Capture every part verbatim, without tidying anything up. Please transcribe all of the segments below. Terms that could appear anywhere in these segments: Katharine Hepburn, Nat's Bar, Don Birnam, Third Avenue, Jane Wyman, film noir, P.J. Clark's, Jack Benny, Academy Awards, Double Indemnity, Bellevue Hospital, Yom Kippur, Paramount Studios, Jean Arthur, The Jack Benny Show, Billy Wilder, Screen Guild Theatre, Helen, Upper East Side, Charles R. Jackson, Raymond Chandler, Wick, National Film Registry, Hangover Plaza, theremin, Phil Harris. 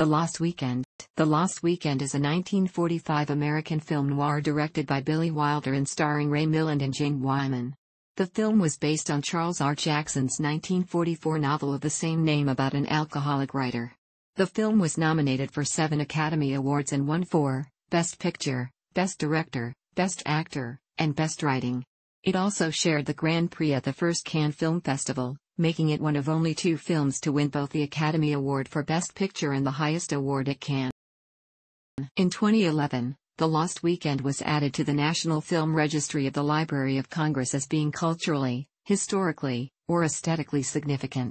The Lost Weekend. The Lost Weekend is a nineteen forty-five American film noir directed by Billy Wilder and starring Ray Milland and Jane Wyman. The film was based on Charles R. Jackson's nineteen forty-four novel of the same name about an alcoholic writer. The film was nominated for seven Academy Awards and won four: Best Picture, Best Director, Best Actor, and Best Writing. It also shared the Grand Prix at the first Cannes Film Festival, making it one of only two films to win both the Academy Award for Best Picture and the highest award at Cannes. In twenty eleven, The Lost Weekend was added to the National Film Registry of the Library of Congress as being culturally, historically, or aesthetically significant.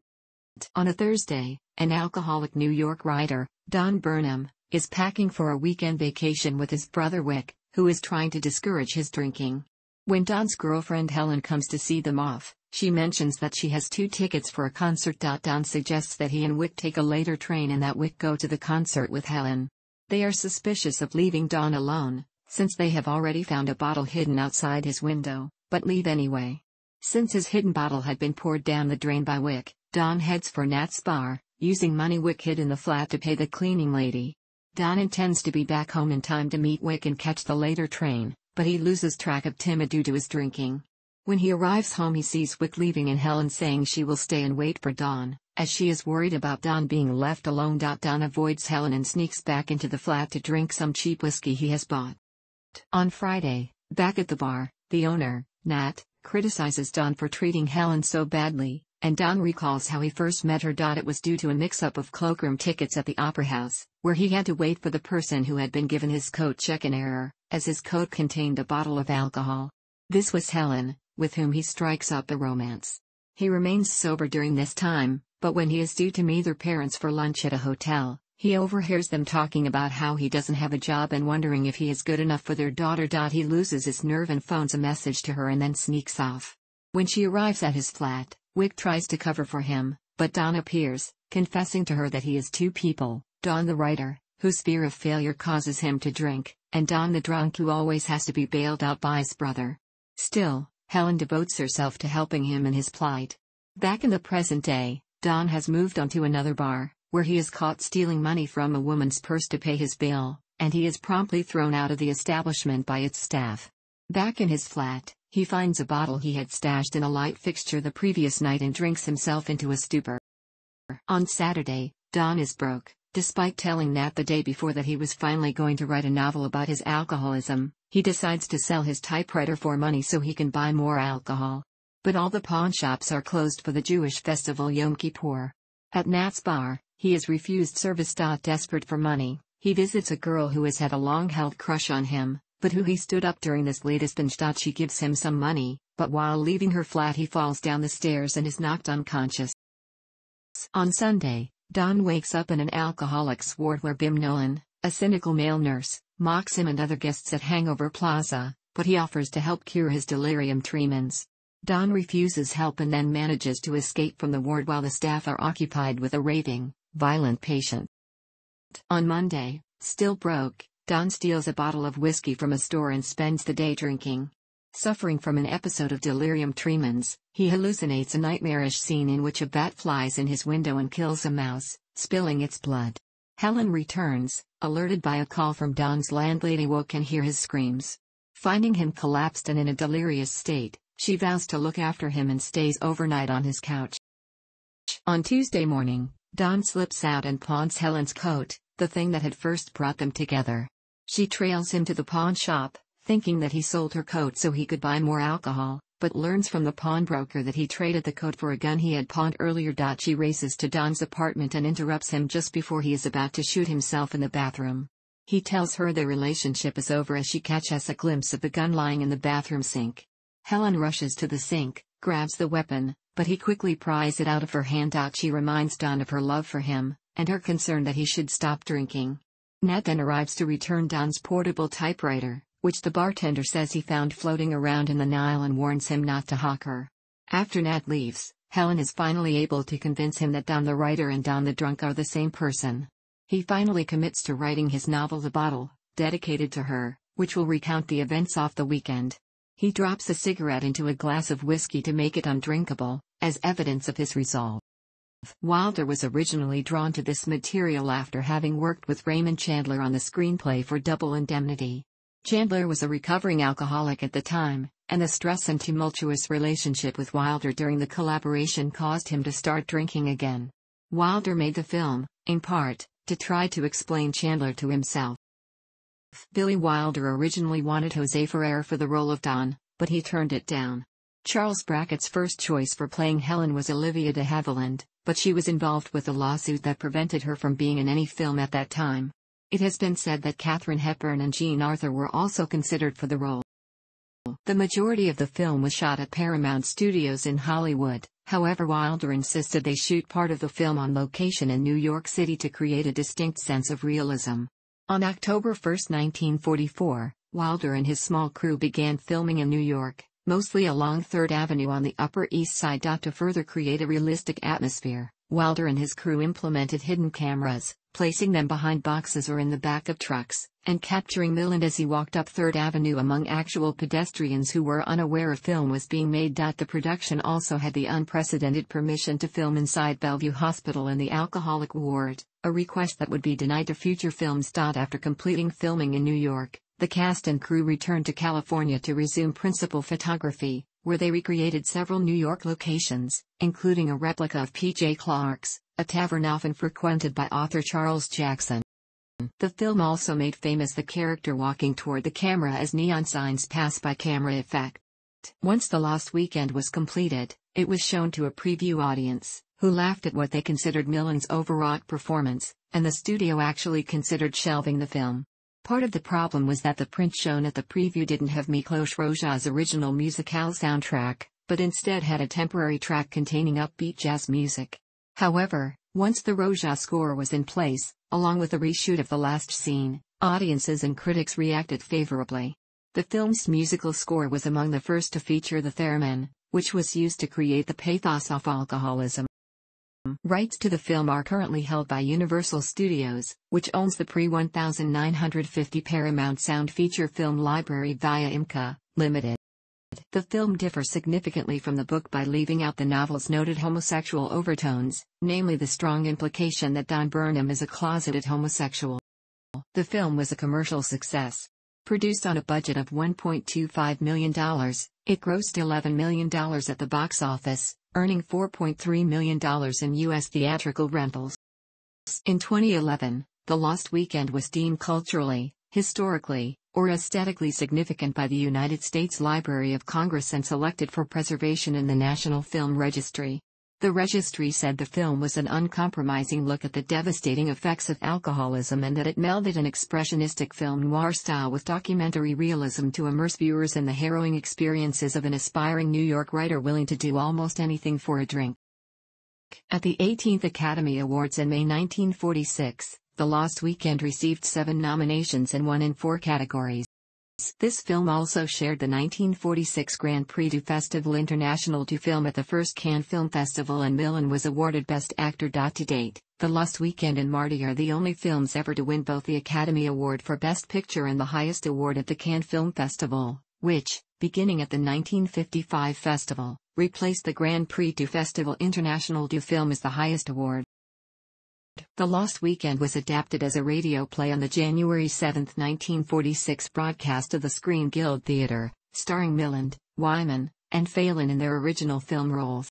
On a Thursday, an alcoholic New York writer, Don Birnam, is packing for a weekend vacation with his brother Wick, who is trying to discourage his drinking. When Don's girlfriend Helen comes to see them off, she mentions that she has two tickets for a concert. Don suggests that he and Wick take a later train and that Wick go to the concert with Helen. They are suspicious of leaving Don alone, since they have already found a bottle hidden outside his window, but leave anyway. Since his hidden bottle had been poured down the drain by Wick, Don heads for Nat's bar, using money Wick hid in the flat to pay the cleaning lady. Don intends to be back home in time to meet Wick and catch the later train, but he loses track of time due to his drinking. When he arrives home, he sees Wick leaving and Helen saying she will stay and wait for Don, as she is worried about Don being left alone. Don avoids Helen and sneaks back into the flat to drink some cheap whiskey he has bought. On Friday, back at the bar, the owner, Nat, criticizes Don for treating Helen so badly, and Don recalls how he first met her. It was due to a mix-up of cloakroom tickets at the Opera House, where he had to wait for the person who had been given his coat check in error, as his coat contained a bottle of alcohol. This was Helen, with whom he strikes up a romance. He remains sober during this time, but when he is due to meet their parents for lunch at a hotel, he overhears them talking about how he doesn't have a job and wondering if he is good enough for their daughter. He loses his nerve and phones a message to her and then sneaks off. When she arrives at his flat, Wick tries to cover for him, but Don appears, confessing to her that he is two people: Don the writer, whose fear of failure causes him to drink, and Don the drunk, who always has to be bailed out by his brother. Still, Helen devotes herself to helping him in his plight. Back in the present day, Don has moved on to another bar, where he is caught stealing money from a woman's purse to pay his bill, and he is promptly thrown out of the establishment by its staff. Back in his flat, he finds a bottle he had stashed in a light fixture the previous night and drinks himself into a stupor. On Saturday, Don is broke. Despite telling Nat the day before that he was finally going to write a novel about his alcoholism, he decides to sell his typewriter for money so he can buy more alcohol. But all the pawnshops are closed for the Jewish festival Yom Kippur. At Nat's bar, he is refused service. Desperate for money, he visits a girl who has had a long-held crush on him, but who he stood up during this latest binge. She gives him some money, but while leaving her flat he falls down the stairs and is knocked unconscious. On Sunday, Don wakes up in an alcoholic's ward where Bim Nolan, a cynical male nurse, mocks him and other guests at Hangover Plaza, but he offers to help cure his delirium tremens. Don refuses help and then manages to escape from the ward while the staff are occupied with a raving, violent patient. On Monday, still broke, Don steals a bottle of whiskey from a store and spends the day drinking. Suffering from an episode of delirium tremens, he hallucinates a nightmarish scene in which a bat flies in his window and kills a mouse, spilling its blood. Helen returns, alerted by a call from Don's landlady. Wick can hear his screams. Finding him collapsed and in a delirious state, she vows to look after him and stays overnight on his couch. On Tuesday morning, Don slips out and pawns Helen's coat, the thing that had first brought them together. She trails him to the pawn shop, thinking that he sold her coat so he could buy more alcohol, but learns from the pawnbroker that he traded the coat for a gun he had pawned earlier. She races to Don's apartment and interrupts him just before he is about to shoot himself in the bathroom. He tells her their relationship is over as she catches a glimpse of the gun lying in the bathroom sink. Helen rushes to the sink, grabs the weapon, but he quickly pries it out of her hand. She reminds Don of her love for him, and her concern that he should stop drinking. Nat then arrives to return Don's portable typewriter, which the bartender says he found floating around in the Nile and warns him not to hawk her. After Nat leaves, Helen is finally able to convince him that Don the writer and Don the drunk are the same person. He finally commits to writing his novel The Bottle, dedicated to her, which will recount the events of the weekend. He drops a cigarette into a glass of whiskey to make it undrinkable, as evidence of his resolve. Wilder was originally drawn to this material after having worked with Raymond Chandler on the screenplay for Double Indemnity. Chandler was a recovering alcoholic at the time, and the stress and tumultuous relationship with Wilder during the collaboration caused him to start drinking again. Wilder made the film, in part, to try to explain Chandler to himself. Billy Wilder originally wanted Jose Ferrer for the role of Don, but he turned it down. Charles Brackett's first choice for playing Helen was Olivia de Havilland, but she was involved with a lawsuit that prevented her from being in any film at that time. It has been said that Katharine Hepburn and Jean Arthur were also considered for the role. The majority of the film was shot at Paramount Studios in Hollywood, however Wilder insisted they shoot part of the film on location in New York City to create a distinct sense of realism. On October first, nineteen forty-four, Wilder and his small crew began filming in New York, mostly along Third Avenue on the Upper East Side. To further create a realistic atmosphere, Wilder and his crew implemented hidden cameras, placing them behind boxes or in the back of trucks, and capturing Milland as he walked up Third Avenue among actual pedestrians who were unaware a film was being made. The production also had the unprecedented permission to film inside Bellevue Hospital in the alcoholic ward, a request that would be denied to future films. After completing filming in New York, the cast and crew returned to California to resume principal photography, where they recreated several New York locations, including a replica of P J Clark's, a tavern often frequented by author Charles Jackson. The film also made famous the character walking toward the camera as neon signs pass by camera effect. Once the Lost Weekend was completed, it was shown to a preview audience, who laughed at what they considered Milland's overwrought performance, and the studio actually considered shelving the film. Part of the problem was that the print shown at the preview didn't have Miklós Rózsa's original musicale soundtrack, but instead had a temporary track containing upbeat jazz music. However, once the Rózsa score was in place, along with a reshoot of the last scene, audiences and critics reacted favorably. The film's musical score was among the first to feature the theremin, which was used to create the pathos of alcoholism. Rights to the film are currently held by Universal Studios, which owns the pre nineteen fifty Paramount Sound feature film library via Emka, Limited The film differs significantly from the book by leaving out the novel's noted homosexual overtones, namely the strong implication that Don Birnam is a closeted homosexual. The film was a commercial success. Produced on a budget of one point two five million dollars, it grossed eleven million dollars at the box office, earning four point three million dollars in U S theatrical rentals. In twenty eleven, The Lost Weekend was deemed culturally, historically, or aesthetically significant by the United States Library of Congress and selected for preservation in the National Film Registry. The registry said the film was an uncompromising look at the devastating effects of alcoholism and that it melded an expressionistic film noir style with documentary realism to immerse viewers in the harrowing experiences of an aspiring New York writer willing to do almost anything for a drink. At the eighteenth Academy Awards in May nineteen forty-six, The Lost Weekend received seven nominations and won in four categories. This film also shared the nineteen forty-six Grand Prix du Festival International du Film at the first Cannes Film Festival, and Milland was awarded Best Actor. To date, The Lost Weekend and Marty are the only films ever to win both the Academy Award for Best Picture and the highest award at the Cannes Film Festival, which, beginning at the nineteen fifty-five festival, replaced the Grand Prix du Festival International du Film as the highest award. The Lost Weekend was adapted as a radio play on the January seventh, nineteen forty-six broadcast of the Screen Guild Theatre, starring Milland, Wyman, and Phelan in their original film roles.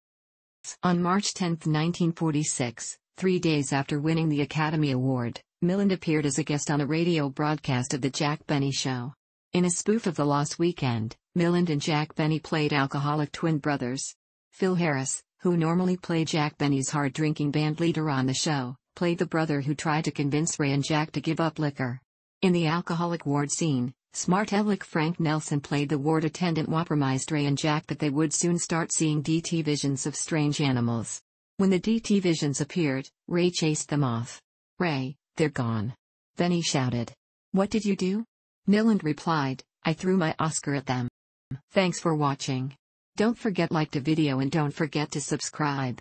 On March tenth, nineteen forty-six, three days after winning the Academy Award, Milland appeared as a guest on a radio broadcast of The Jack Benny Show. In a spoof of The Lost Weekend, Milland and Jack Benny played alcoholic twin brothers. Phil Harris, who normally played Jack Benny's hard-drinking band leader on the show, played the brother who tried to convince Ray and Jack to give up liquor. In the alcoholic ward scene, smart aleck Frank Nelson played the ward attendant who promised Ray and Jack that they would soon start seeing D T visions of strange animals. When the D T visions appeared, Ray chased them off. "Ray, they're gone." Benny shouted, "What did you do?" Milland replied, "I threw my Oscar at them." Thanks for watching. Don't forget like the video and don't forget to subscribe.